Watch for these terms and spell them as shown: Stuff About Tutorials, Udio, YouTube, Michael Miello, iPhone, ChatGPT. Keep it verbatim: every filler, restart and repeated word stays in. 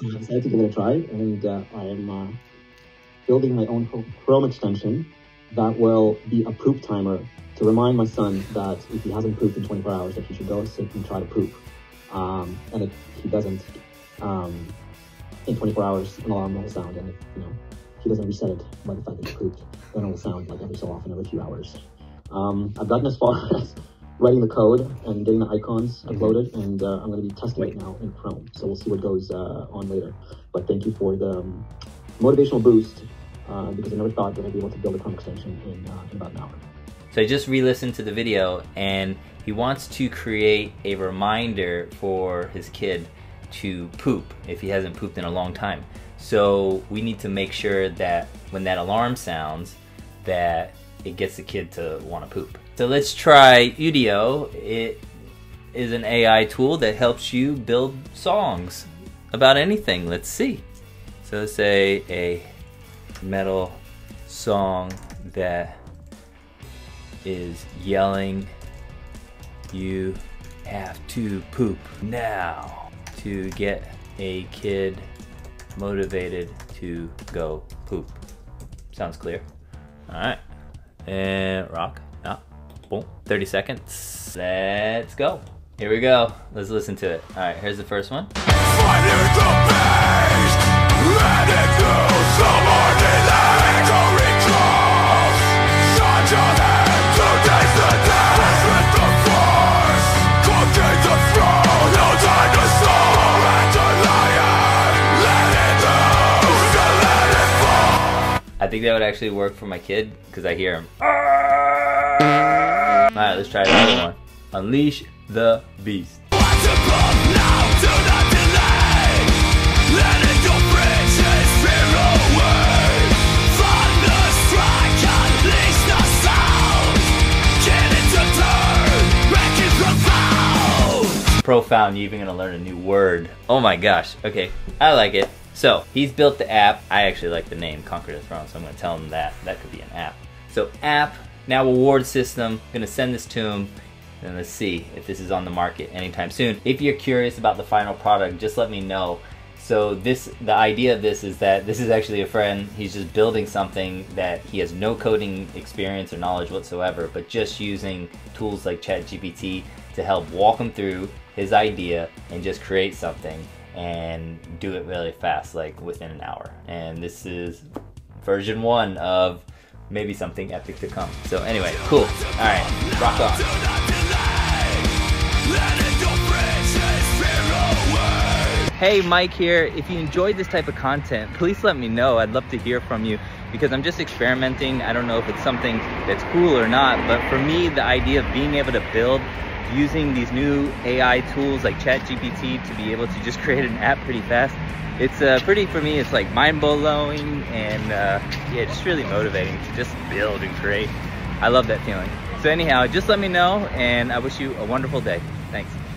So I decided to give it a try, and uh, I am uh, building my own Chrome extension that will be a poop timer to remind my son that if he hasn't pooped in twenty-four hours, that he should go and sit and try to poop. Um, and if he doesn't, um, in twenty-four hours, an alarm will sound, and if, you know, he doesn't reset it by the fact that he pooped, then it will sound like every so often, every few hours. Um, I've gotten as far as writing the code and getting the icons uploaded, mm-hmm. and uh, I'm going to be testing it now in Chrome, so we'll see what goes uh, on later. But thank you for the um, motivational boost, uh, because I never thought that I'd be able to build a Chrome extension in, uh, in about an hour. So I just re-listened to the video, and he wants to create a reminder for his kid to poop if he hasn't pooped in a long time. So we need to make sure that when that alarm sounds, that it gets the kid to want to poop. So let's try Udio. It is an A I tool that helps you build songs about anything. Let's see. So let's say a metal song that is yelling, "You have to poop now," to get a kid motivated to go poop. Sounds clear. All right. And rock, ah, boom, thirty seconds. Let's go. Here we go. Let's listen to it. All right, here's the first one. I think that would actually work for my kid because I hear him. Alright, let's try another one. Unleash the beast. Profound, you're even gonna learn a new word. Oh my gosh. Okay, I like it. So he's built the app. I actually like the name Conquer the Throne, so I'm gonna tell him that that could be an app. So app, now reward system, I'm gonna send this to him, and let's see if this is on the market anytime soon. If you're curious about the final product, just let me know. So this, the idea of this is that this is actually a friend. He's just building something that he has no coding experience or knowledge whatsoever, but just using tools like ChatGPT to help walk him through his idea and just create something and do it really fast, like within an hour. And this is version one of maybe something epic to come. So anyway, cool. All right, rock on. Hey, Mike here. If you enjoyed this type of content, please let me know. I'd love to hear from you because I'm just experimenting. I don't know if it's something that's cool or not, but for me, the idea of being able to build using these new A I tools like ChatGPT to be able to just create an app pretty fast. It's uh, pretty, for me, it's like mind-blowing and uh, yeah, just really motivating to just build and create. I love that feeling. So anyhow, just let me know, and I wish you a wonderful day. Thanks.